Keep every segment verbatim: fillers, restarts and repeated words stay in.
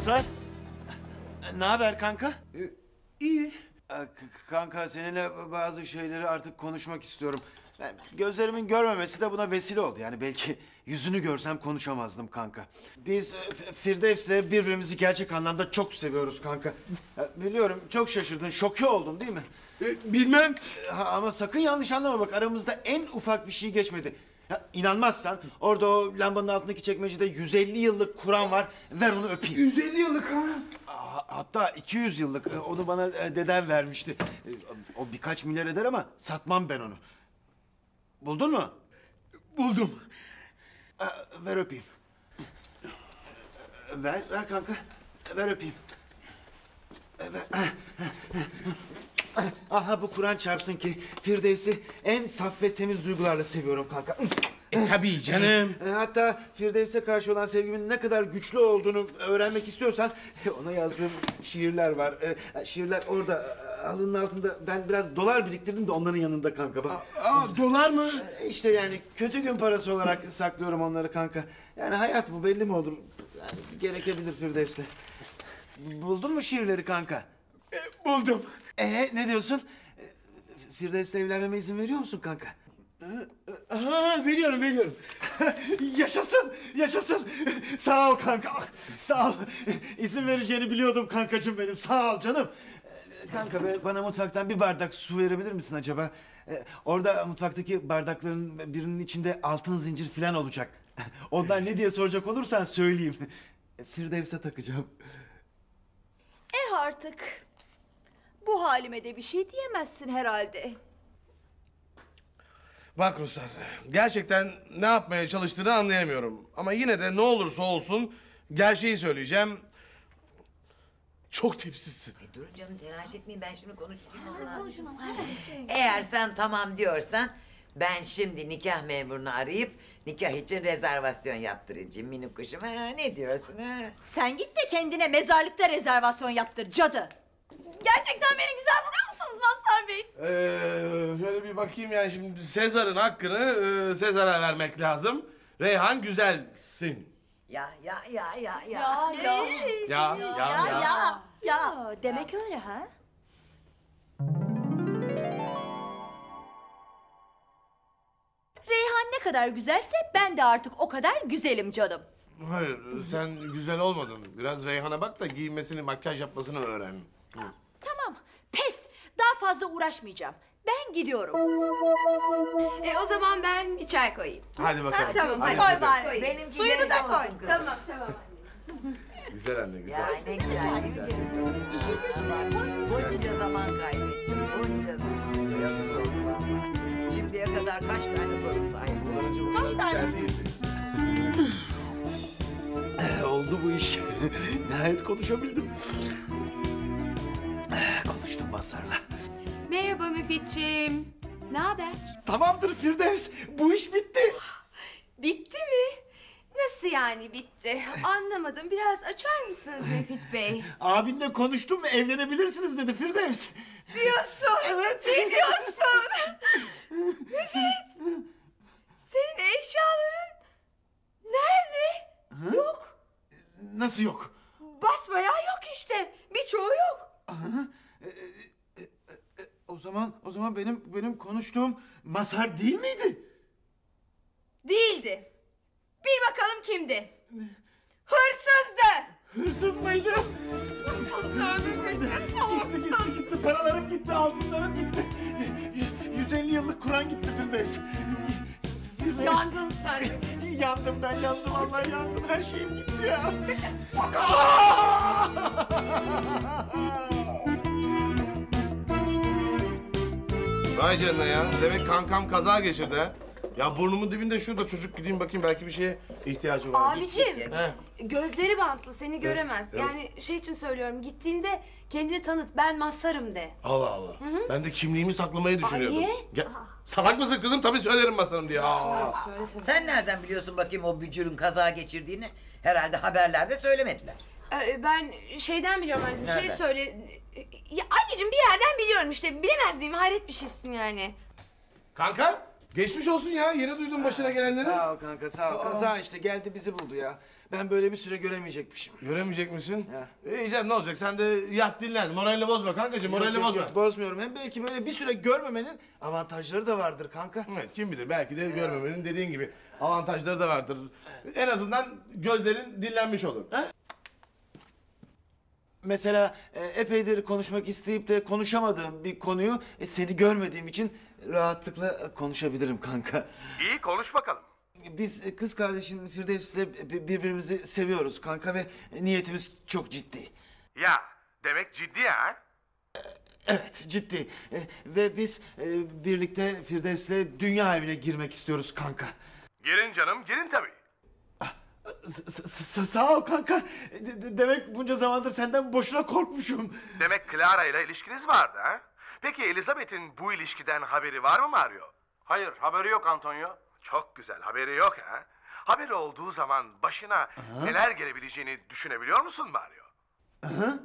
Mazhar, ne haber kanka? Ee, iyi. Kanka, seninle bazı şeyleri artık konuşmak istiyorum. Yani gözlerimin görmemesi de buna vesile oldu. Yani belki yüzünü görsem konuşamazdım kanka. Biz Firdevs'le birbirimizi gerçek anlamda çok seviyoruz kanka. Biliyorum çok şaşırdın, şoke oldun değil mi? Ee, bilmem. Ama sakın yanlış anlama bak, aramızda en ufak bir şey geçmedi. Ya, inanmazsan orada o lambanın altındaki çekmecede yüz elli yıllık Kur'an var. Ver onu öpeyim. yüz elli yıllık mı? Hatta iki yüz yıllık. Onu bana dedem vermişti. O birkaç milyar eder ama satmam ben onu. Buldun mu? Buldum. Ver öpeyim. Ver, ver kanka. Ver öpeyim. Ver. Aha, bu Kur'an çarpsın ki Firdevs'i en saf ve temiz duygularla seviyorum kanka. E tabii canım. Hatta Firdevs'e karşı olan sevgimin ne kadar güçlü olduğunu öğrenmek istiyorsan ona yazdığım şiirler var. Şiirler orada alının altında, ben biraz dolar biriktirdim de onların yanında kanka bak. Aa, aa, dolar mı? İşte yani kötü gün parası olarak saklıyorum onları kanka. Yani hayat bu, belli mi olur? Yani gerekebilir Firdevs'le. Buldun mu şiirleri kanka? E, buldum. Ee, ne diyorsun? Firdevs'le evlenmeme izin veriyor musun kanka? Aha, veriyorum, veriyorum. Yaşasın, yaşasın. Sağ ol kanka, sağ ol. İzin vereceğini biliyordum kankacığım benim, sağ ol canım. Kanka, bana mutfaktan bir bardak su verebilir misin acaba? Orada mutfaktaki bardakların birinin içinde altın zincir falan olacak. Ondan ne diye soracak olursan söyleyeyim. Firdevs'e takacağım. Eh artık. Bu halime de bir şey diyemezsin herhalde. Bak Ruhsar, gerçekten ne yapmaya çalıştığını anlayamıyorum. Ama yine de ne olursa olsun gerçeği söyleyeceğim. Çok tepsizsin. E, durun canım, telaş etmeyin, ben şimdi konuşacağım. Ha, konuşmam. Eğer sen tamam diyorsan ben şimdi nikah memurunu arayıp nikah için rezervasyon yaptıracağım minik kuşum. Ha, ne diyorsun ha? Sen git de kendine mezarlıkta rezervasyon yaptır cadı. Gerçekten beni güzel buluyor musunuz Mazhar Bey? Ee, şöyle bir bakayım yani şimdi Sezar'ın hakkını e, Sezar'a vermek lazım. Reyhan güzelsin. Ya ya ya ya ya. Ya ya ya ya. Ya, ya, ya. ya. ya. Demek ya. Öyle ha? Reyhan ne kadar güzelse ben de artık o kadar güzelim canım. Hayır, sen güzel olmadın. Biraz Reyhan'a bak da giyinmesini, makyaj yapmasını öğren. Hı. Tamam, pes. Daha fazla uğraşmayacağım. Ben gidiyorum. E o zaman ben bir çay koyayım. Hadi bakalım. Ha, tamam, hadi. Koy bari. Benim suyunu da koy. Tamam, tamam. Güzel anne, güzel. Ya ne güzel. güzel. İşin gücüne bunca zaman kaybettim. Bunca zaman. Şimdiye kadar kaç tane torun sahibi? Kaç tane? Oldu bu iş. Nihayet konuşabildim. Konuştum Mazhar'la. Merhaba Müfit'ciğim. Ne haber? Tamamdır Firdevs. Bu iş bitti. Bitti mi? Nasıl yani bitti? Anlamadım. Biraz açar mısınız Müfit Bey? Abinle konuştum ve evlenebilirsiniz dedi Firdevs. Diyorsun. Evet. Ne diyorsun? Müfit. Senin eşyaların nerede? Hı? Yok. Nasıl yok? Basbayağı yok işte. Birçoğu yok. Aha. E, e, e, o zaman o zaman benim benim konuştuğum Mazhar değil miydi? Değildi. Bir bakalım kimdi? Hırsızdı. Hırsız mıydı? Hırsız mıydı? Gitti gitti gitti. Paralarım gitti, altınlarım gitti. yüz elli yıllık Kur'an gitti Firdevs. Firdevs. Yandın sen. Yandım ben, yandım Allah, yandım, her şeyim gitti ya. Vay canına ya. Demek kankam kaza geçirdi ha. Ya burnumun dibinde şurada çocuk, gideyim bakayım belki bir şeye ihtiyacı var. Abiciğim, gözleri bantlı, seni göremez. Evet. Yani şey için söylüyorum, gittiğinde kendini tanıt, ben Mazhar'ım de. Allah Allah. Hı hı. Ben de kimliğimi saklamayı düşünüyordum. Aa, niye? Ya, salak mısın kızım? Tabii söylerim Mazhar'ım diye. Aa. Sen nereden biliyorsun bakayım o bücürün kaza geçirdiğini? Herhalde haberlerde söylemediler. Ben şeyden biliyorum anneciğim, nereden? Şey söyle... Ya anneciğim bir yerden biliyorum işte, bilemez miyim? Hayret bir şeysin yani. Kanka, geçmiş olsun ya, yeni duydum başına gelenleri. Sağ ol kanka, sağ ol. Kaza işte, geldi bizi buldu ya. ben böyle bir süre göremeyecekmişim. Göremeyecek misin? Ya. E, İyicem ne olacak? Sen de yat dinlen. Moralini bozma kankacığım, moralini yok, bozma. Yok, bozmuyorum. Hem belki böyle bir süre görmemenin avantajları da vardır kanka. Evet, kim bilir. Belki de ya. Görmemenin dediğin gibi avantajları da vardır. En azından gözlerin dinlenmiş olur. He? Mesela e, epeydir konuşmak isteyip de konuşamadığım bir konuyu e, seni görmediğim için rahatlıkla konuşabilirim kanka. İyi, konuş bakalım. Biz kız kardeşin Firdevs'le birbirimizi seviyoruz kanka ve niyetimiz çok ciddi. Ya, demek ciddi ha? Evet, ciddi. Ve biz birlikte Firdevs'le dünya evine girmek istiyoruz kanka. Girin canım, girin tabii. Sağ ol kanka. Demek bunca zamandır senden boşuna korkmuşum. Demek Clara ile ilişkiniz vardı ha? Peki Elizabeth'in bu ilişkiden haberi var mı Mario? Hayır, haberi yok Antonio. Çok güzel, haberi yok ha? Haberi olduğu zaman başına aha, neler gelebileceğini düşünebiliyor musun Mario? Aha.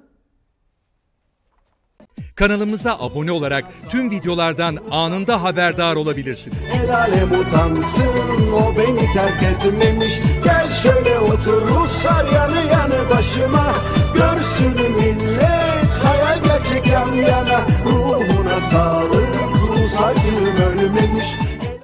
Kanalımıza abone olarak tüm videolardan anında haberdar olabilirsiniz. El alem utansın, o beni terk etmemiş. Gel şöyle otur Ruhsar yanı yanı başıma. Görsün millet hayal gerçek yan yana. Ruhuna sağlık Ruhsarcığım ölme.